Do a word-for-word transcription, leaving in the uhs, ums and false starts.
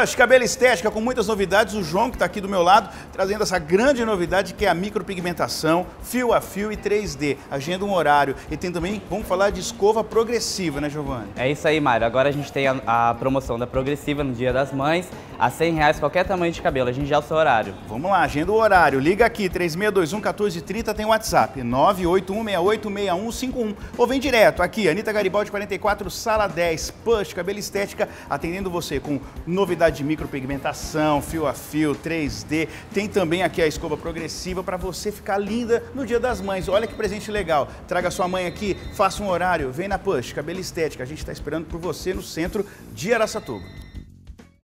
Push Cabelo Estética, com muitas novidades. O João, que está aqui do meu lado, trazendo essa grande novidade que é a micropigmentação, fio a fio e três D. Agenda um horário. E tem também, vamos falar de escova progressiva, né, Giovana? É isso aí, Mário. Agora a gente tem a, a promoção da progressiva no Dia das Mães, a cem reais qualquer tamanho de cabelo. A gente já é o seu horário. Vamos lá, agenda o horário. Liga aqui, três seis dois um, um quatro três zero, tem o WhatsApp, nove oito um, seis oito, seis um cinco um. Ou vem direto aqui, Anitta Garibaldi, quarenta e quatro, sala dez, Push Cabelo Estética, atendendo você com novidade de micropigmentação, fio a fio, três D. Tem também aqui a escova progressiva para você ficar linda no Dia das Mães. Olha que presente legal. Traga sua mãe aqui, faça um horário, vem na Push Cabelo Estética. A gente está esperando por você no centro de Araçatuba.